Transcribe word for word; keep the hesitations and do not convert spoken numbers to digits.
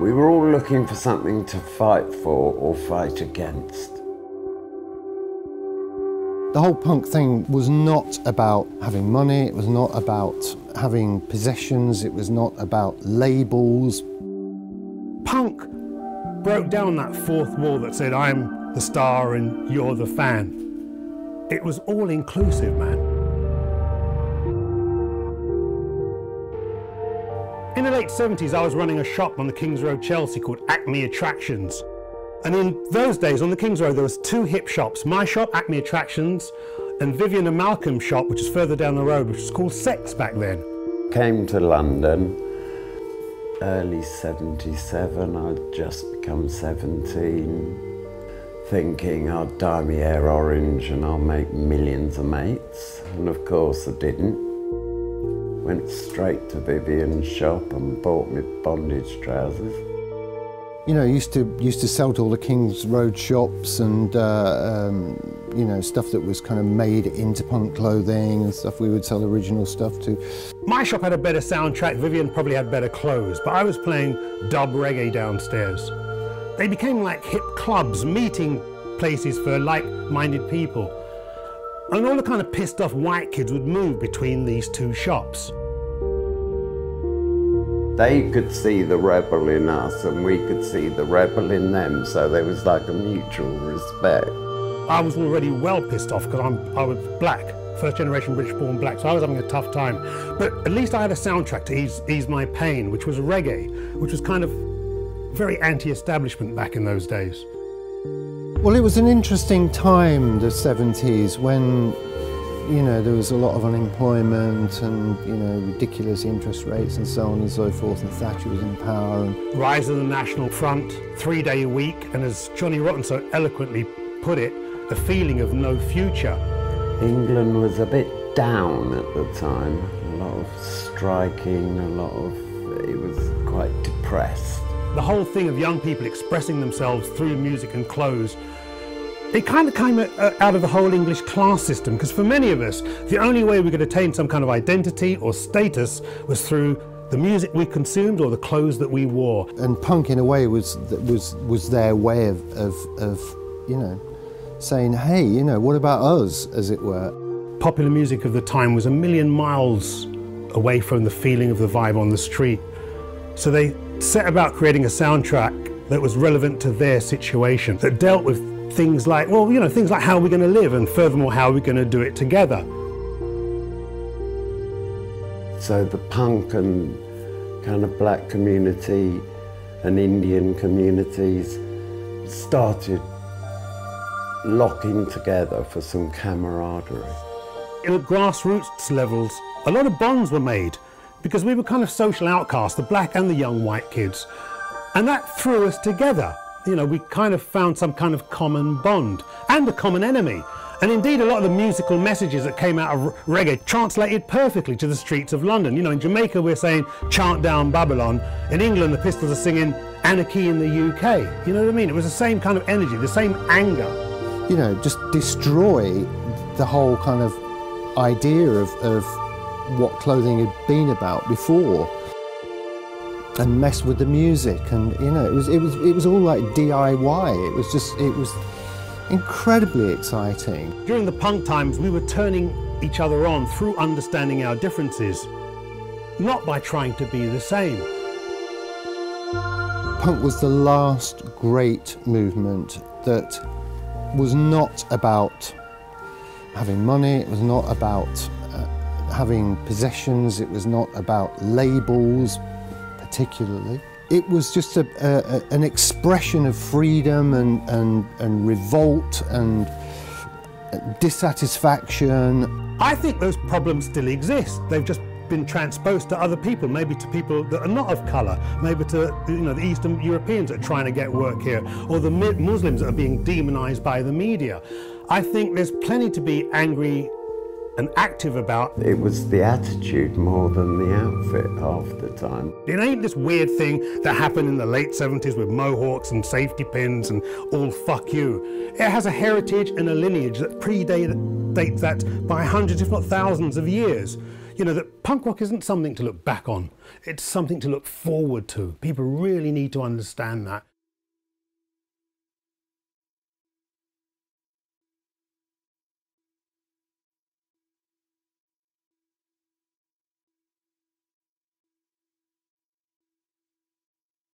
We were all looking for something to fight for or fight against. The whole punk thing was not about having money, it was not about having possessions, it was not about labels. Punk broke down that fourth wall that said, I'm the star and you're the fan. It was all inclusive, man. In the late seventies, I was running a shop on the King's Road, Chelsea, called Acme Attractions. And in those days, on the King's Road, there was two hip shops. My shop, Acme Attractions, and Vivian and Malcolm's shop, which is further down the road, which was called Sex back then. Came to London, early seventy-seven, I'd just become seventeen, thinking I'd dye my hair orange and I'll make millions of mates. And of course I didn't. Went straight to Vivian's shop and bought me bondage trousers. You know, used to used to sell to all the King's Road shops and uh, um, you know, stuff that was kind of made into punk clothing and stuff. We would sell original stuff to. My shop had a better soundtrack. Vivian probably had better clothes, but I was playing dub reggae downstairs. They became like hip clubs, meeting places for like-minded people, and all the kind of pissed-off white kids would move between these two shops. They could see the rebel in us and we could see the rebel in them, so there was like a mutual respect. I was already well pissed off because I'm I was black, first generation British born black, so I was having a tough time. But at least I had a soundtrack to ease, ease my pain, which was reggae, which was kind of very anti-establishment back in those days. Well, it was an interesting time, the seventies, when you know, there was a lot of unemployment and, you know, ridiculous interest rates and so on and so forth, and Thatcher was in power. And rise of the National Front, three day a week, and as Johnny Rotten so eloquently put it, the feeling of no future. England was a bit down at the time, a lot of striking, a lot of, it was quite depressed. The whole thing of young people expressing themselves through music and clothes, it kind of came out of the whole English class system, because for many of us, the only way we could attain some kind of identity or status was through the music we consumed or the clothes that we wore. And punk, in a way, was was was their way of of, of you know, saying, hey, you know, what about us, as it were. Popular music of the time was a million miles away from the feeling of the vibe on the street, so they set about creating a soundtrack that was relevant to their situation, that dealt with things like, well, you know, things like how we're going to live, and furthermore, how we're going to do it together. So the punk and kind of black community and Indian communities started locking together for some camaraderie. At grassroots levels, a lot of bonds were made because we were kind of social outcasts, the black and the young white kids, and that threw us together. You know, we kind of found some kind of common bond and a common enemy. And indeed, a lot of the musical messages that came out of reggae translated perfectly to the streets of London. You know, in Jamaica, we're saying, Chant Down Babylon. In England, the Pistols are singing, Anarchy in the U K. You know what I mean? It was the same kind of energy, the same anger. You know, just destroy the whole kind of idea of, of what clothing had been about before. And mess with the music, and you know, it was it was it was all like D I Y. It was just it was incredibly exciting. During the punk times, we were turning each other on through understanding our differences, not by trying to be the same. Punk was the last great movement that was not about having money. It was not about uh, having possessions. It was not about labels. Particularly, it was just a, a, an expression of freedom and, and, and revolt and dissatisfaction. I think those problems still exist. They've just been transposed to other people, maybe to people that are not of colour, maybe to, you know, the Eastern Europeans that are trying to get work here, or the Muslims that are being demonised by the media. I think there's plenty to be angry and active about. It was the attitude more than the outfit half the time. It ain't this weird thing that happened in the late seventies with mohawks and safety pins and all fuck you. It has a heritage and a lineage that predates that by hundreds, if not thousands of years. you know, that punk rock isn't something to look back on. It's something to look forward to. People really need to understand that.